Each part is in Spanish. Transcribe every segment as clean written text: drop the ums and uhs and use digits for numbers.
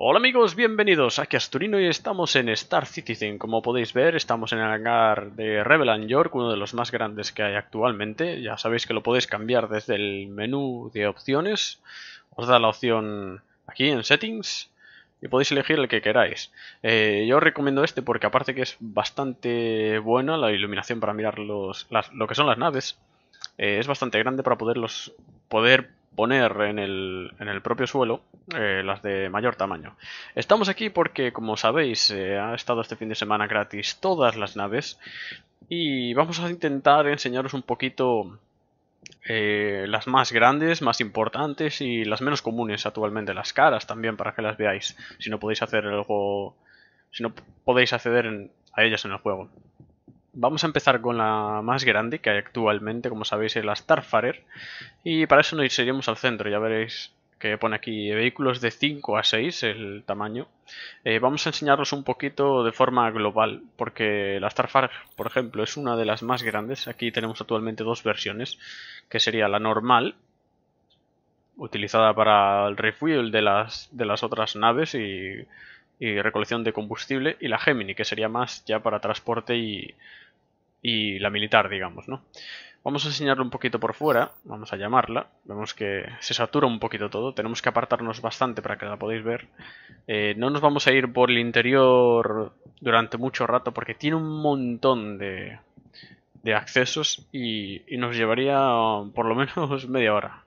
Hola amigos, bienvenidos, aquí Asturino y estamos en Star Citizen. Como podéis ver, estamos en el hangar de Reveland York, uno de los más grandes que hay actualmente. Ya sabéis que lo podéis cambiar desde el menú de opciones. Os da la opción aquí en Settings y podéis elegir el que queráis. Yo os recomiendo este porque aparte que es bastante buena la iluminación para mirar lo que son las naves. Es bastante grande para poder poner en el propio suelo las de mayor tamaño. Estamos aquí porque, como sabéis, ha estado este fin de semana gratis todas las naves y vamos a intentar enseñaros un poquito las más grandes, más importantes y las menos comunes actualmente, las caras también, para que las veáis si no podéis hacer algo, si no podéis acceder a ellas en el juego. Vamos a empezar con la más grande que hay actualmente, como sabéis, es la Starfarer. Y para eso nos iremos al centro, ya veréis que pone aquí vehículos de 5 a 6 el tamaño. Vamos a enseñaros un poquito de forma global, porque la Starfarer, por ejemplo, es una de las más grandes. Aquí tenemos actualmente dos versiones, que sería la normal, utilizada para el refuel de las otras naves y recolección de combustible, y la Gemini, que sería más ya para transporte y la militar, digamos, ¿no? Vamos a enseñarlo un poquito por fuera, vamos a llamarla. Vemos que se satura un poquito todo, tenemos que apartarnos bastante para que la podáis ver. No nos vamos a ir por el interior durante mucho rato porque tiene un montón de accesos y nos llevaría por lo menos media hora.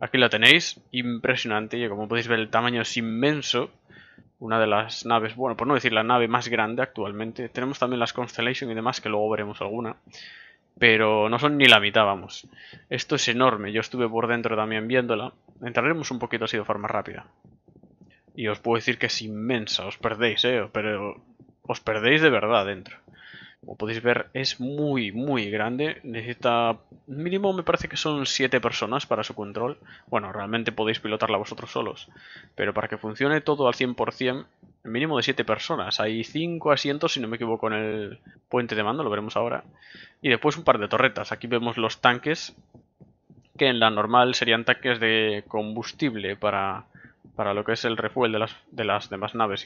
Aquí la tenéis, impresionante, y como podéis ver el tamaño es inmenso. Una de las naves, bueno, por no decir la nave más grande actualmente. Tenemos también las Constellation y demás, que luego veremos alguna. Pero no son ni la mitad, vamos. Esto es enorme, yo estuve por dentro también viéndola. Entraremos un poquito así de forma rápida. Y os puedo decir que es inmensa, os perdéis, pero os perdéis de verdad dentro. Como podéis ver, es muy, muy grande. Necesita, mínimo me parece que son 7 personas para su control. Bueno, realmente podéis pilotarla vosotros solos, pero para que funcione todo al 100%, mínimo de 7 personas. Hay 5 asientos, si no me equivoco, en el puente de mando, lo veremos ahora. Y después un par de torretas. Aquí vemos los tanques, que en la normal serían tanques de combustible para lo que es el refuel de las demás naves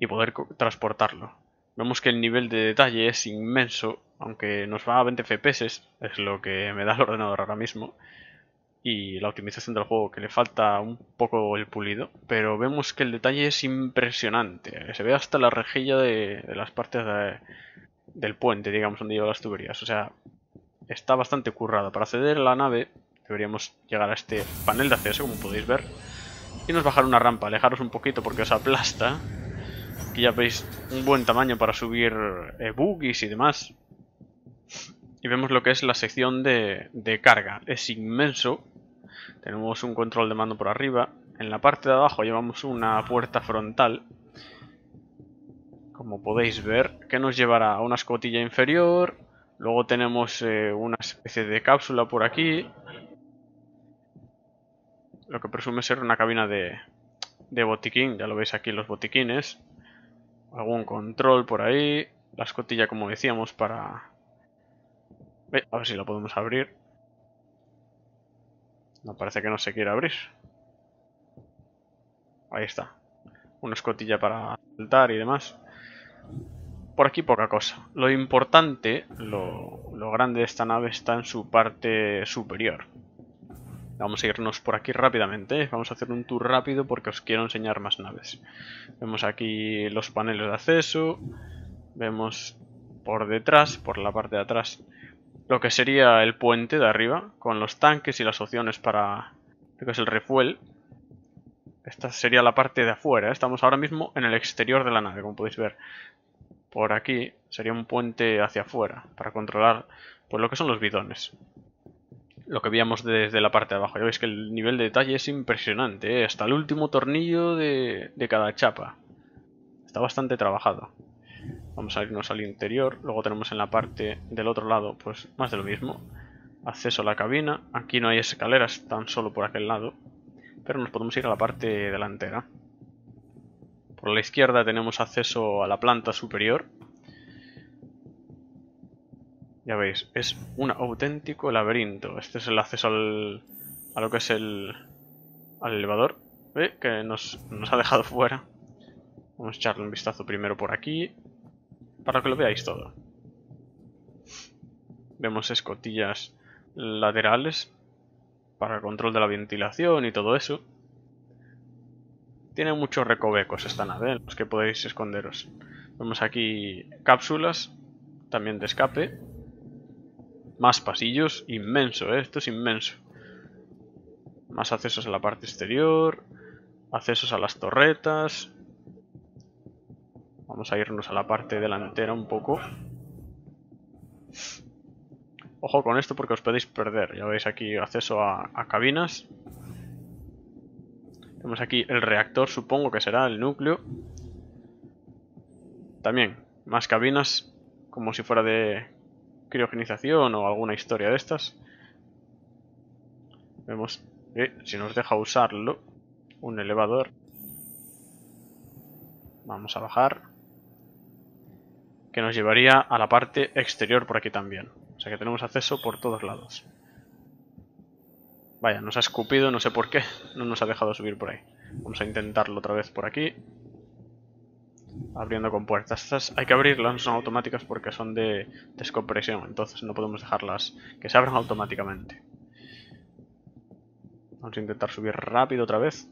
y poder transportarlo. Vemos que el nivel de detalle es inmenso, aunque nos va a 20 FPS, es lo que me da el ordenador ahora mismo. Y la optimización del juego, que le falta un poco el pulido, pero vemos que el detalle es impresionante. Se ve hasta la rejilla de las partes del puente, digamos, donde llevan las tuberías. O sea, está bastante currado. Para acceder a la nave deberíamos llegar a este panel de acceso, como podéis ver. Y nos bajar una rampa, alejaros un poquito porque os aplasta. Aquí ya veis un buen tamaño para subir buggies y demás. Y vemos lo que es la sección de carga. Es inmenso. Tenemos un control de mando por arriba. En la parte de abajo llevamos una puerta frontal, como podéis ver, que nos llevará a una escotilla inferior. Luego tenemos una especie de cápsula por aquí, lo que presume ser una cabina de botiquín. Ya lo veis aquí los botiquines. Algún control por ahí. La escotilla, como decíamos, para... A ver si la podemos abrir. No, parece que no se quiere abrir. Ahí está. Una escotilla para saltar y demás. Por aquí poca cosa. Lo importante, lo grande de esta nave está en su parte superior. Vamos a irnos por aquí rápidamente, vamos a hacer un tour rápido porque os quiero enseñar más naves. Vemos aquí los paneles de acceso, vemos por detrás, por la parte de atrás, lo que sería el puente de arriba, con los tanques y las opciones para lo que es el refuel. Esta sería la parte de afuera, estamos ahora mismo en el exterior de la nave, como podéis ver. Por aquí sería un puente hacia afuera, para controlar pues, lo que son los bidones. Lo que veíamos desde la parte de abajo. Ya veis que el nivel de detalle es impresionante, ¿eh? Hasta el último tornillo de cada chapa. Está bastante trabajado. Vamos a irnos al interior. Luego tenemos en la parte del otro lado, pues más de lo mismo. Acceso a la cabina. Aquí no hay escaleras, tan solo por aquel lado. Pero nos podemos ir a la parte delantera. Por la izquierda tenemos acceso a la planta superior. Ya veis, es un auténtico laberinto. Este es el acceso al elevador. Que nos ha dejado fuera. Vamos a echarle un vistazo primero por aquí, para que lo veáis todo. Vemos escotillas laterales para el control de la ventilación y todo eso. Tiene muchos recovecos esta nave, en los que podéis esconderos. Vemos aquí cápsulas, también de escape. Más pasillos, inmenso, esto es inmenso. Más accesos a la parte exterior, accesos a las torretas. Vamos a irnos a la parte delantera un poco. Ojo con esto porque os podéis perder. Ya veis aquí acceso a cabinas. Tenemos aquí el reactor, supongo que será el núcleo. También más cabinas, como si fuera de criogenización o alguna historia de estas. Vemos que si nos deja usarlo, un elevador. Vamos a bajar. Que nos llevaría a la parte exterior por aquí también. O sea que tenemos acceso por todos lados. Vaya, nos ha escupido, no sé por qué. No nos ha dejado subir por ahí. Vamos a intentarlo otra vez por aquí. Abriendo con puertas. Estas hay que abrirlas, no son automáticas porque son de descompresión. Entonces no podemos dejarlas que se abran automáticamente. Vamos a intentar subir rápido otra vez.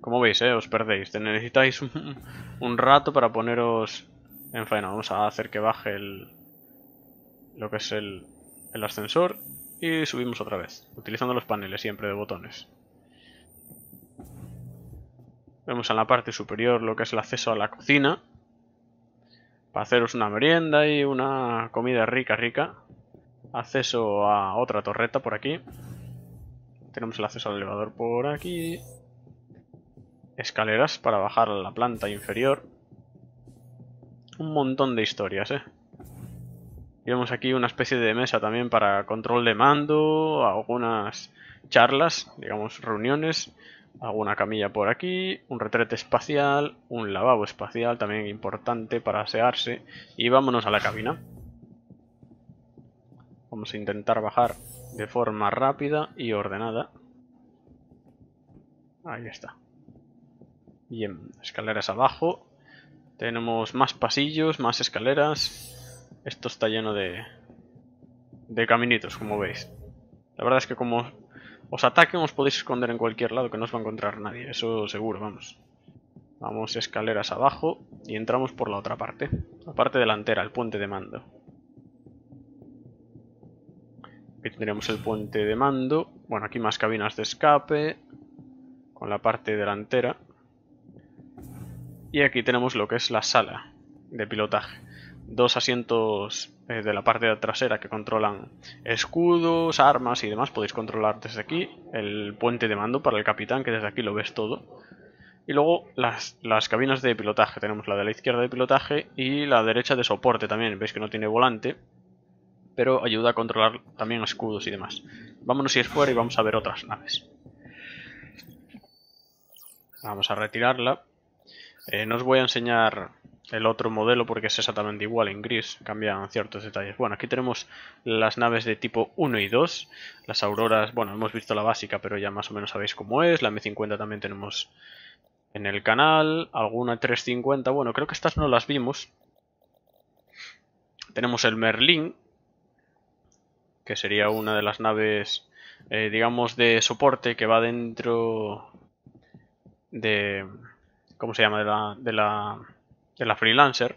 Como veis, os perdéis. Necesitáis un rato para poneros en faena. Vamos a hacer que baje lo que es el ascensor. Y subimos otra vez, utilizando los paneles siempre de botones. Vemos en la parte superior lo que es el acceso a la cocina. Para haceros una merienda y una comida rica, rica. Acceso a otra torreta por aquí. Tenemos el acceso al elevador por aquí. Escaleras para bajar a la planta inferior. Un montón de historias, Y vemos aquí una especie de mesa también para control de mando, algunas charlas, digamos reuniones, alguna camilla por aquí, un retrete espacial, un lavabo espacial también importante para asearse. Y vámonos a la cabina. Vamos a intentar bajar de forma rápida y ordenada. Ahí está. Bien, escaleras abajo. Tenemos más pasillos, más escaleras. Esto está lleno de caminitos, como veis. La verdad es que como os ataquen, os podéis esconder en cualquier lado, que no os va a encontrar nadie. Eso seguro, vamos. Vamos escaleras abajo y entramos por la otra parte. La parte delantera, el puente de mando. Aquí tendríamos el puente de mando. Bueno, aquí más cabinas de escape. Con la parte delantera. Y aquí tenemos lo que es la sala de pilotaje. Dos asientos de la parte trasera que controlan escudos, armas y demás. Podéis controlar desde aquí el puente de mando para el capitán, que desde aquí lo ves todo. Y luego las cabinas de pilotaje. Tenemos la de la izquierda de pilotaje y la derecha de soporte también. Veis que no tiene volante, pero ayuda a controlar también escudos y demás. Vámonos si es fuera y vamos a ver otras naves. Vamos a retirarla. No os voy a enseñar el otro modelo porque es exactamente igual, en gris, cambian ciertos detalles. Bueno, aquí tenemos las naves de tipo 1 y 2. Las Auroras, bueno, hemos visto la básica, pero ya más o menos sabéis cómo es. La M50 también tenemos en el canal. Alguna 350, bueno, creo que estas no las vimos. Tenemos el Merlin, que sería una de las naves, digamos, de soporte que va dentro de... ¿Cómo se llama? De la Freelancer.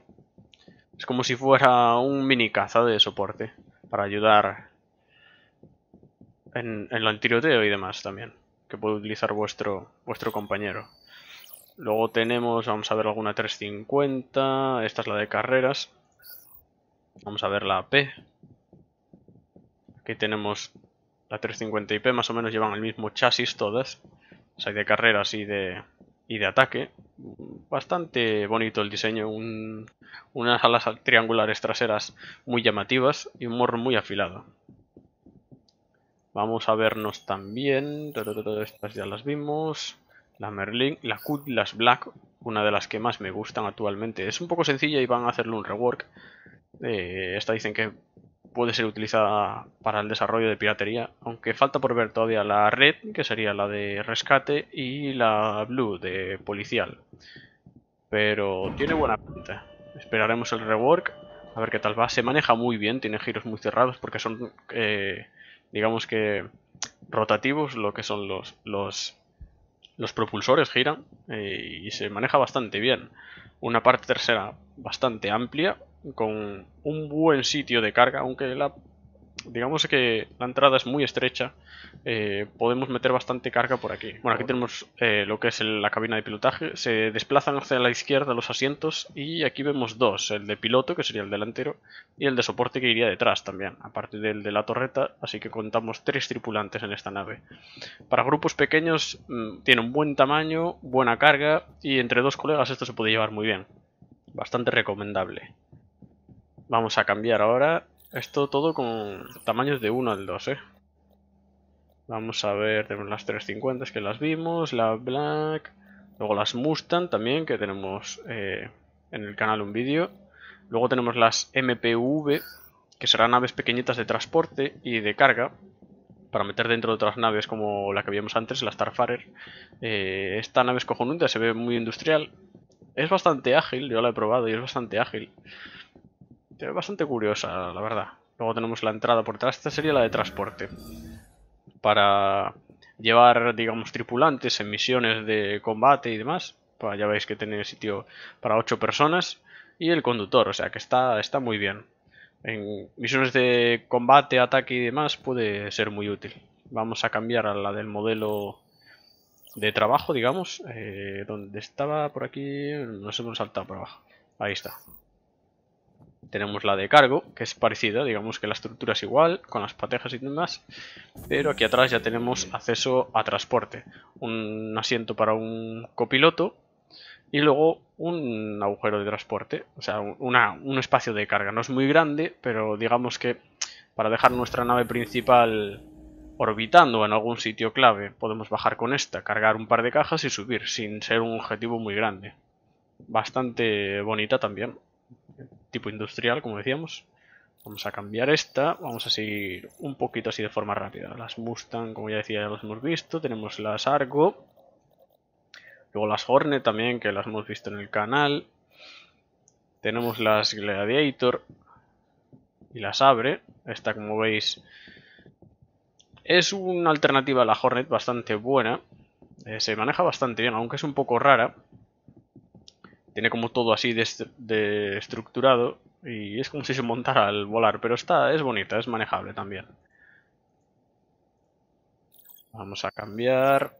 Es como si fuera un mini caza de soporte para ayudar en el tiroteo y demás también, que puede utilizar vuestro compañero. Luego tenemos, vamos a ver alguna 350, esta es la de carreras. Vamos a ver la AP. Aquí tenemos la 350 y P, más o menos llevan el mismo chasis todas. O sea, hay de carreras y de ataque. Bastante bonito el diseño, unas alas triangulares traseras muy llamativas y un morro muy afilado. Vamos a vernos también, estas ya las vimos, la Merlin, la Cutlass Black, una de las que más me gustan actualmente. Es un poco sencilla y van a hacerle un rework. Esta dicen que puede ser utilizada para el desarrollo de piratería, aunque falta por ver todavía la red, que sería la de rescate, y la blue de policial, pero tiene buena pinta. Esperaremos el rework, a ver qué tal va. Se maneja muy bien, tiene giros muy cerrados porque son, digamos que rotativos, lo que son los propulsores giran, y se maneja bastante bien. Una parte trasera bastante amplia, con un buen sitio de carga, aunque digamos que la entrada es muy estrecha, podemos meter bastante carga por aquí. Bueno, aquí tenemos lo que es la cabina de pilotaje. Se desplazan hacia la izquierda los asientos y aquí vemos dos, el de piloto, que sería el delantero, y el de soporte, que iría detrás también, aparte del de la torreta, así que contamos 3 tripulantes en esta nave. Para grupos pequeños tiene un buen tamaño, buena carga, y entre dos colegas esto se puede llevar muy bien, bastante recomendable. Vamos a cambiar ahora. Esto todo con tamaños de 1 al 2, Vamos a ver, tenemos las 350 que las vimos, la Black, luego las Mustang también, que tenemos en el canal un vídeo. Luego tenemos las MPV, que serán naves pequeñitas de transporte y de carga, para meter dentro de otras naves como la que vimos antes, la Starfarer. Esta nave es cojonuda, se ve muy industrial, es bastante ágil, yo la he probado y es bastante ágil. Bastante curiosa, la verdad. Luego tenemos la entrada por detrás. Esta sería la de transporte, para llevar, digamos, tripulantes en misiones de combate y demás. Ya veis que tiene sitio para 8 personas y el conductor, o sea que está muy bien. En misiones de combate, ataque y demás puede ser muy útil. Vamos a cambiar a la del modelo de trabajo, digamos. Donde estaba por aquí, nos hemos saltado por abajo. Ahí está. Tenemos la de cargo, que es parecida, digamos que la estructura es igual, con las patejas y demás, pero aquí atrás ya tenemos acceso a transporte, un asiento para un copiloto y luego un agujero de transporte, o sea, un espacio de carga. No es muy grande, pero digamos que para dejar nuestra nave principal orbitando en algún sitio clave, podemos bajar con esta, cargar un par de cajas y subir, sin ser un objetivo muy grande. Bastante bonita también. Tipo industrial, como decíamos. Vamos a cambiar esta. Vamos a seguir un poquito así de forma rápida. Las Mustang, como ya decía, ya las hemos visto. Tenemos las Argo. Luego las Hornet también, que las hemos visto en el canal. Tenemos las Gladiator y las Sabre. Esta, como veis, es una alternativa a la Hornet bastante buena. Se maneja bastante bien, aunque es un poco rara. Tiene como todo así de estructurado y es como si se montara al volar, pero es bonita, es manejable también. Vamos a cambiar.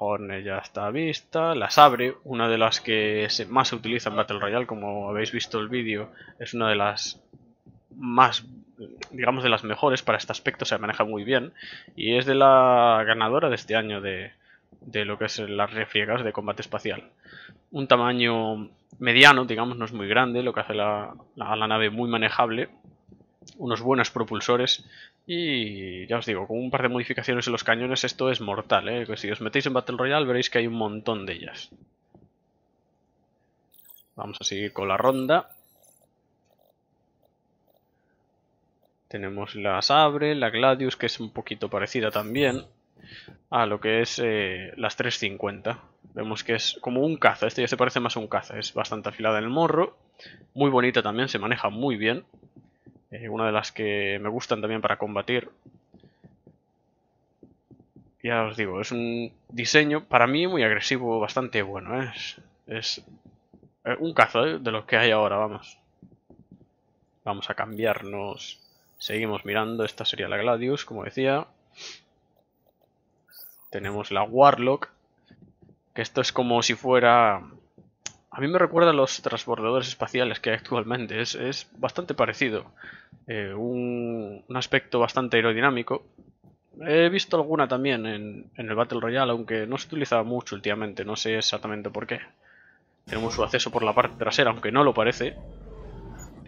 Hornet ya está vista. La Sabre, una de las que más se utiliza en Battle Royale, como habéis visto el vídeo, es una de las más, digamos, de las mejores para este aspecto, se maneja muy bien y es de la ganadora de este año de lo que es las refriegas de combate espacial. Un tamaño mediano, digamos, no es muy grande, lo que hace la nave muy manejable. Unos buenos propulsores y ya os digo, con un par de modificaciones en los cañones esto es mortal, que si os metéis en Battle Royale veréis que hay un montón de ellas. Vamos a seguir con la ronda. Tenemos la Sabre, la Gladius, que es un poquito parecida también a lo que es las 350. Vemos que es como un caza. Este ya se parece más a un caza. Es bastante afilada en el morro. Muy bonita también. Se maneja muy bien. Una de las que me gustan también para combatir. Ya os digo, es un diseño para mí muy agresivo. Bastante bueno. Es un caza de los que hay ahora. Vamos a cambiarnos. Seguimos mirando. Esta sería la Gladius, como decía. Tenemos la Warlock, que esto es como si fuera... A mí me recuerda a los transbordadores espaciales que hay actualmente, es bastante parecido. Un aspecto bastante aerodinámico. He visto alguna también en el Battle Royale, aunque no se utiliza mucho últimamente, no sé exactamente por qué. Tenemos su acceso por la parte trasera, aunque no lo parece.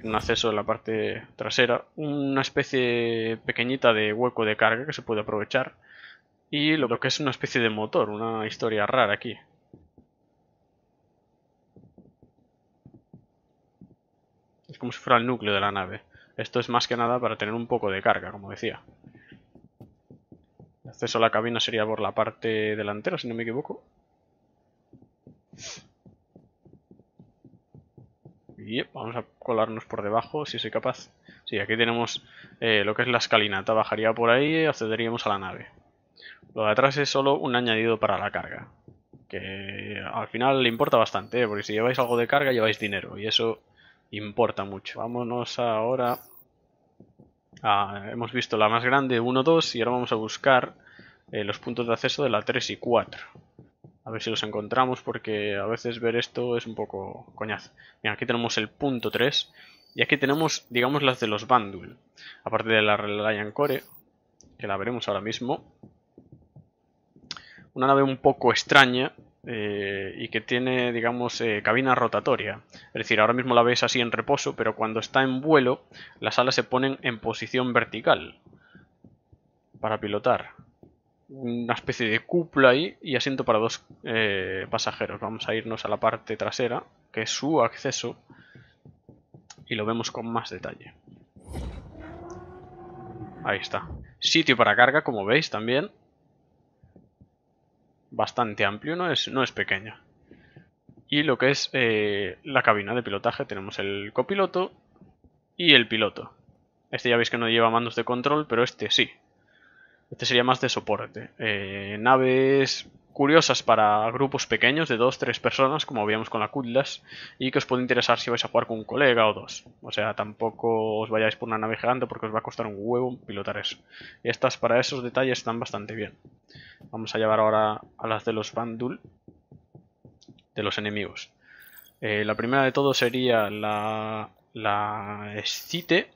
Un acceso en la parte trasera, una especie pequeñita de hueco de carga que se puede aprovechar. Y lo que es una especie de motor, una historia rara aquí. Es como si fuera el núcleo de la nave. Esto es más que nada para tener un poco de carga, como decía. El acceso a la cabina sería por la parte delantera, si no me equivoco. Y vamos a colarnos por debajo, si soy capaz. Sí, aquí tenemos lo que es la escalinata. Bajaría por ahí y accederíamos a la nave. Lo de atrás es solo un añadido para la carga, que al final le importa bastante, porque si lleváis algo de carga lleváis dinero, y eso importa mucho. Vámonos ahora. Hemos visto la más grande, 1, 2, y ahora vamos a buscar los puntos de acceso de la 3 y 4. A ver si los encontramos, porque a veces ver esto es un poco coñazo. Mira, aquí tenemos el punto 3 y aquí tenemos, digamos, las de los Vanduul. Aparte de la Reliant Core, que la veremos ahora mismo. Una nave un poco extraña y que tiene, digamos, cabina rotatoria. Es decir, ahora mismo la veis así en reposo, pero cuando está en vuelo las alas se ponen en posición vertical para pilotar. Una especie de cúpula ahí y asiento para dos pasajeros. Vamos a irnos a la parte trasera, que es su acceso, y lo vemos con más detalle. Ahí está. Sitio para carga, como veis también. Bastante amplio, no es pequeño. Y lo que es la cabina de pilotaje, tenemos el copiloto y el piloto. Este ya veis que no lleva mandos de control, pero este sí. Este sería más de soporte. Naves curiosas para grupos pequeños de 2-3 personas, como veíamos con la Cutlass, y que os puede interesar si vais a jugar con un colega o dos. O sea, tampoco os vayáis por una nave gigante porque os va a costar un huevo pilotar eso. Y estas, para esos detalles, están bastante bien. Vamos a llevar ahora a las de los Vanduul, de los enemigos. La primera de todo sería la Scythe.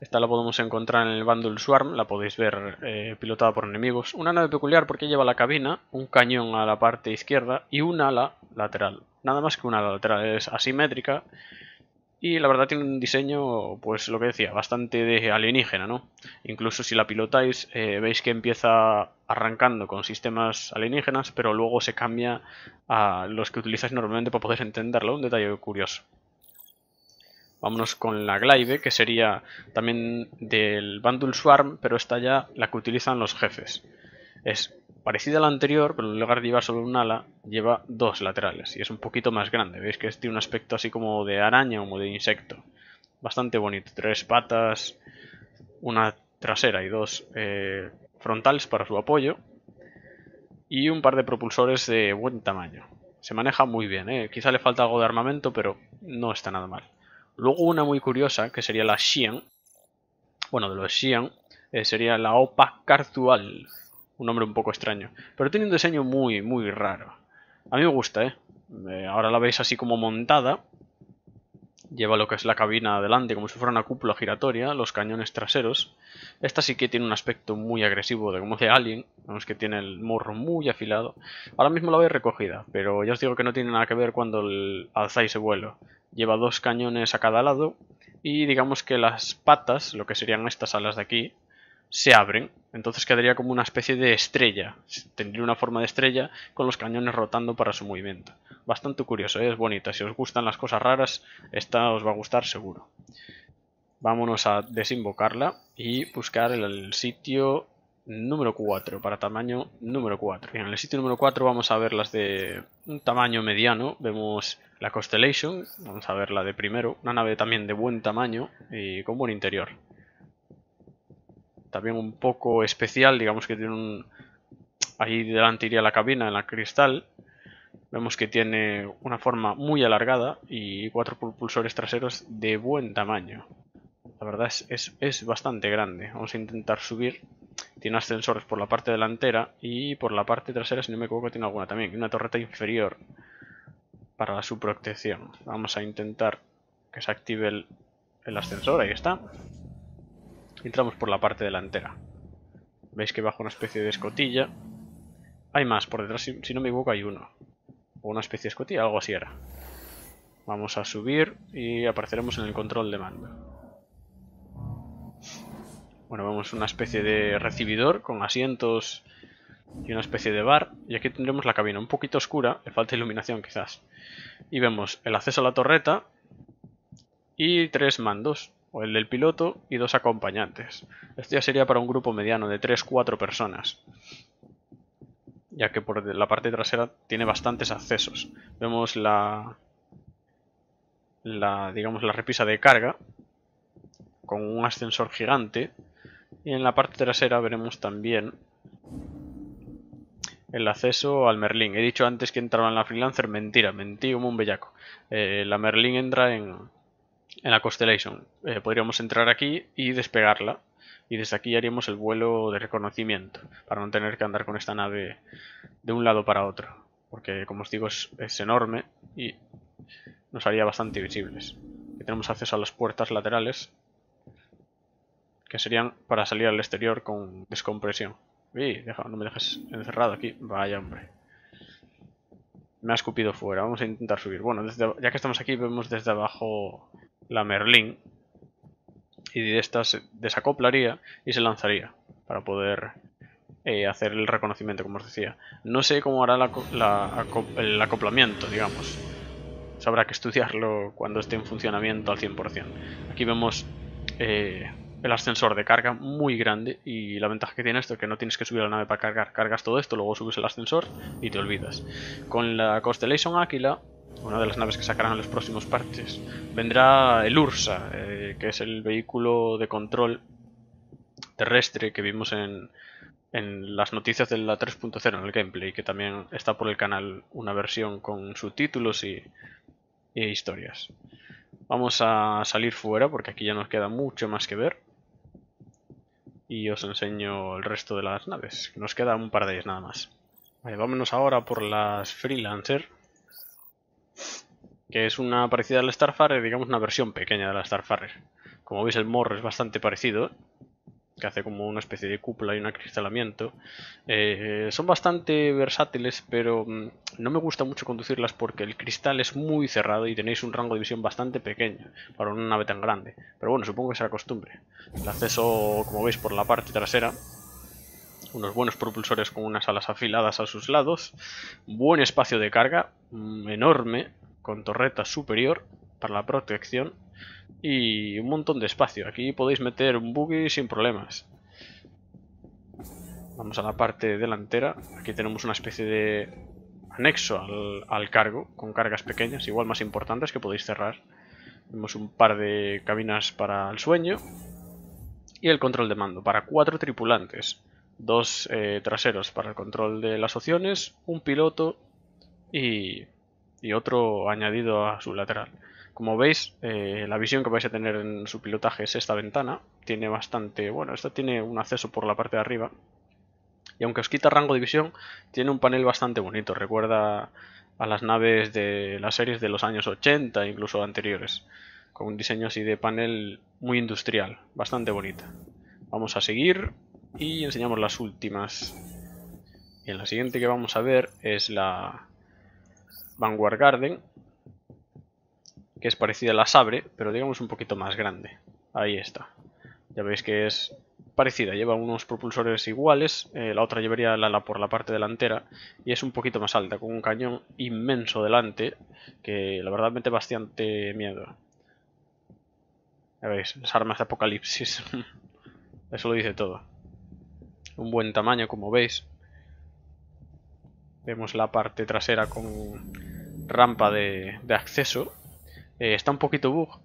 Esta la podemos encontrar en el Vanduul Swarm, la podéis ver pilotada por enemigos. Una nave peculiar porque lleva la cabina, un cañón a la parte izquierda y un ala lateral. Nada más que un ala lateral, es asimétrica y la verdad tiene un diseño, pues lo que decía, bastante de alienígena, ¿no? Incluso si la pilotáis veis que empieza arrancando con sistemas alienígenas, pero luego se cambia a los que utilizáis normalmente para poder entenderlo. Un detalle curioso. Vámonos con la Glaive, que sería también del Vanduul Swarm, pero esta ya la que utilizan los jefes. Es parecida a la anterior, pero en lugar de llevar solo un ala, lleva dos laterales y es un poquito más grande. Veis que tiene un aspecto así como de araña, como de insecto. Bastante bonito. 3 patas, una trasera y 2 frontales para su apoyo y un par de propulsores de buen tamaño. Se maneja muy bien, quizá le falta algo de armamento, pero no está nada mal. Luego una muy curiosa, que sería la Xian, bueno, de los Xian, sería la Opa Cartual, un nombre un poco extraño, pero tiene un diseño muy, muy raro. A mí me gusta, ahora la veis así como montada, lleva lo que es la cabina adelante como si fuera una cúpula giratoria, los cañones traseros. Esta sí que tiene un aspecto muy agresivo, de como de alien, vemos que tiene el morro muy afilado. Ahora mismo la veis recogida, pero ya os digo que no tiene nada que ver cuando alzáis el vuelo. Lleva 2 cañones a cada lado y digamos que las patas, lo que serían estas alas de aquí, se abren. Entonces quedaría como una especie de estrella, tendría una forma de estrella con los cañones rotando para su movimiento. Bastante curioso, es bonita. Si os gustan las cosas raras, esta os va a gustar seguro. Vámonos a desinvocarla y buscar el sitio número 4, para tamaño número 4. Bien, en el sitio número 4 vamos a ver las de un tamaño mediano. Vemos la Constellation, vamos a ver la de primero, una nave también de buen tamaño y con buen interior. También un poco especial, digamos que tiene un... Ahí delante iría la cabina, en la cristal. Vemos que tiene una forma muy alargada y 4 propulsores traseros de buen tamaño. La verdad es bastante grande. Vamos a intentar subir. Tiene ascensores por la parte delantera y por la parte trasera, si no me equivoco, tiene alguna también. Una torreta inferior para su protección. Vamos a intentar que se active el ascensor. Ahí está. Entramos por la parte delantera. Veis que bajo una especie de escotilla. Hay más por detrás, si no me equivoco hay uno. O una especie de escotilla, algo así era. Vamos a subir y apareceremos en el control de mando. Bueno, vemos una especie de recibidor con asientos y una especie de bar. Y aquí tendremos la cabina, un poquito oscura, le falta iluminación quizás. Y vemos el acceso a la torreta y 3 mandos, o el del piloto y 2 acompañantes. Esto ya sería para un grupo mediano de 3-4 personas, ya que por la parte trasera tiene bastantes accesos. Vemos la repisa de carga con un ascensor gigante, y en la parte trasera veremos también el acceso al Merlin. He dicho antes que entraba en la Freelancer, mentira, mentí como un bellaco. La Merlin entra en la Constellation. Podríamos entrar aquí y despegarla, y desde aquí haríamos el vuelo de reconocimiento para no tener que andar con esta nave de un lado para otro, porque como os digo es enorme y nos haría bastante visibles. Aquí tenemos acceso a las puertas laterales, que serían para salir al exterior con descompresión. Uy, no me dejes encerrado aquí. Vaya, hombre. Me ha escupido fuera. Vamos a intentar subir. Bueno, ya que estamos aquí, vemos desde abajo la Merlin. Y de esta se desacoplaría y se lanzaría para poder hacer el reconocimiento, como os decía. No sé cómo hará el acoplamiento, digamos. Eso habrá que estudiarlo cuando esté en funcionamiento al 100%. Aquí vemos el ascensor de carga muy grande, y la ventaja que tiene esto es que no tienes que subir a la nave para cargar. Cargas todo esto, luego subes el ascensor y te olvidas. Con la Constellation Aquila, una de las naves que sacarán en los próximos parches, vendrá el URSA, que es el vehículo de control terrestre que vimos en las noticias de la 3.0 en el gameplay, que también está por el canal una versión con subtítulos y historias. Vamos a salir fuera porque aquí ya nos queda mucho más que ver. Y os enseño el resto de las naves. Nos queda un par de ellas nada más. Vale, vámonos ahora por las Freelancer, que es una parecida a la Starfarer, digamos una versión pequeña de la Starfarer. Como veis, el morro es bastante parecido, que hace como una especie de cúpula y un acristalamiento. Son bastante versátiles, pero no me gusta mucho conducirlas porque el cristal es muy cerrado y tenéis un rango de visión bastante pequeño para una nave tan grande. Pero bueno, supongo que será costumbre. El acceso, como veis, por la parte trasera. Unos buenos propulsores con unas alas afiladas a sus lados. Buen espacio de carga, enorme, con torreta superior para la protección. Y un montón de espacio. Aquí podéis meter un buggy sin problemas. Vamos a la parte delantera. Aquí tenemos una especie de anexo al cargo, con cargas pequeñas, igual más importantes, que podéis cerrar. Vemos un par de cabinas para el sueño. Y el control de mando para 4 tripulantes. 2 traseros para el control de las opciones. Un piloto y otro añadido a su lateral. Como veis, la visión que vais a tener en su pilotaje es esta ventana. Tiene bastante... bueno, esta tiene un acceso por la parte de arriba. Y aunque os quita rango de visión, tiene un panel bastante bonito. Recuerda a las naves de las series de los años 80, incluso anteriores. Con un diseño así de panel muy industrial, bastante bonita. Vamos a seguir y enseñamos las últimas. Y en la siguiente que vamos a ver es la Vanguard Garden, que es parecida a la Sabre, pero digamos un poquito más grande. Ahí está. Ya veis que es parecida, lleva unos propulsores iguales, la otra llevaría el ala por la parte delantera, y es un poquito más alta, con un cañón inmenso delante, que la verdad mete bastante miedo. Ya veis, las armas de apocalipsis. Eso lo dice todo. Un buen tamaño, como veis. Vemos la parte trasera con rampa de acceso. Está un poquito bug,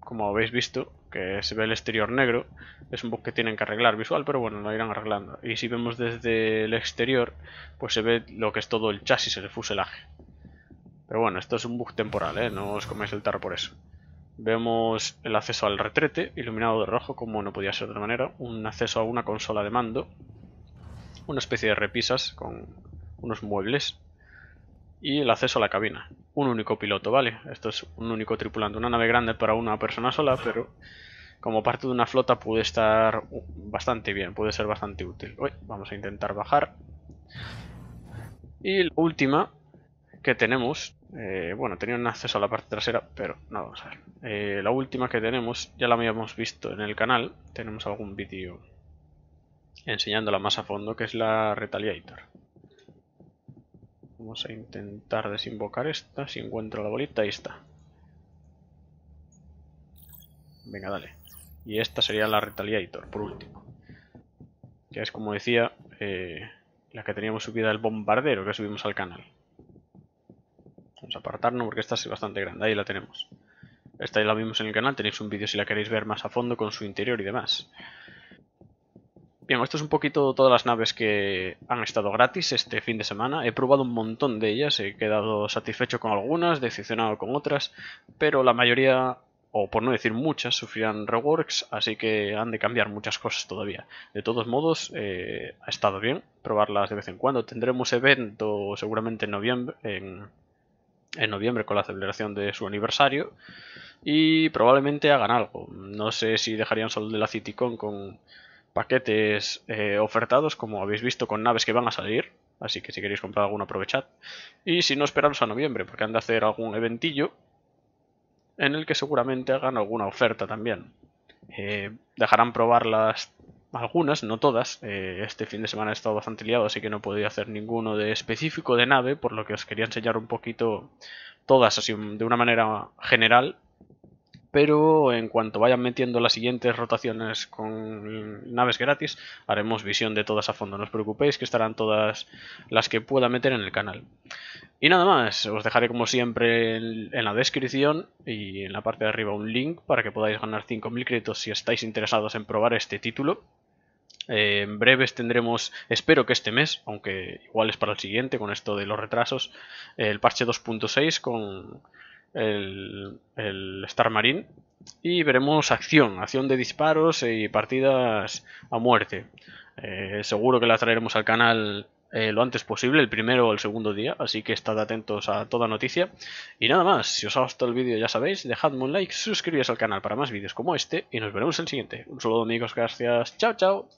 como habéis visto, que se ve el exterior negro. Es un bug que tienen que arreglar visual, pero bueno, lo irán arreglando. Y si vemos desde el exterior, pues se ve lo que es todo el chasis, el fuselaje. Pero bueno, esto es un bug temporal, no os comáis el tarro por eso. Vemos el acceso al retrete, iluminado de rojo, como no podía ser de otra manera. Un acceso a una consola de mando. Una especie de repisas con unos muebles. Y el acceso a la cabina. Un único piloto, ¿vale? Esto es un único tripulante. Una nave grande para una persona sola, pero como parte de una flota puede estar bastante bien, puede ser bastante útil. Uy, vamos a intentar bajar. Y la última que tenemos... bueno, tenía un acceso a la parte trasera, pero no, vamos a ver. La última que tenemos, ya la habíamos visto en el canal. Tenemos algún vídeo enseñándola más a fondo, que es la Retaliator. Vamos a intentar desinvocar esta, si encuentro la bolita, ahí está. Venga, dale. Y esta sería la Retaliator, por último. Que es, como decía, la que teníamos subida al bombardero que subimos al canal. Vamos a apartarnos porque esta es bastante grande. Ahí la tenemos. Esta ya la vimos en el canal. Tenéis un vídeo si la queréis ver más a fondo con su interior y demás. Bien, esto es un poquito todas las naves que han estado gratis este fin de semana. He probado un montón de ellas, he quedado satisfecho con algunas, decepcionado con otras, pero la mayoría, o por no decir muchas, sufrirán reworks, así que han de cambiar muchas cosas todavía. De todos modos, ha estado bien probarlas de vez en cuando. Tendremos evento seguramente en noviembre, con la celebración de su aniversario, y probablemente hagan algo. No sé si dejarían solo de la CityCon con paquetes ofertados, como habéis visto, con naves que van a salir, así que si queréis comprar alguno aprovechad, y si no, esperaros a noviembre porque han de hacer algún eventillo en el que seguramente hagan alguna oferta también. Dejarán probarlas algunas, no todas. Este fin de semana he estado bastante liado, así que no podía hacer ninguno de específico de nave, por lo que os quería enseñar un poquito todas así de una manera general. Pero en cuanto vayan metiendo las siguientes rotaciones con naves gratis, haremos visión de todas a fondo. No os preocupéis que estarán todas las que pueda meter en el canal. Y nada más, os dejaré como siempre en la descripción y en la parte de arriba un link para que podáis ganar 5.000 créditos si estáis interesados en probar este título. En breves tendremos, espero que este mes, aunque igual es para el siguiente con esto de los retrasos, el parche 2.6 con el Star Marine, y veremos acción de disparos y partidas a muerte. Seguro que la traeremos al canal lo antes posible, el primero o el segundo día, así que estad atentos a toda noticia. Y nada más, si os ha gustado el vídeo ya sabéis, dejadme un like, suscribíos al canal para más vídeos como este, y nos veremos en el siguiente. Un saludo amigos, gracias, chao chao.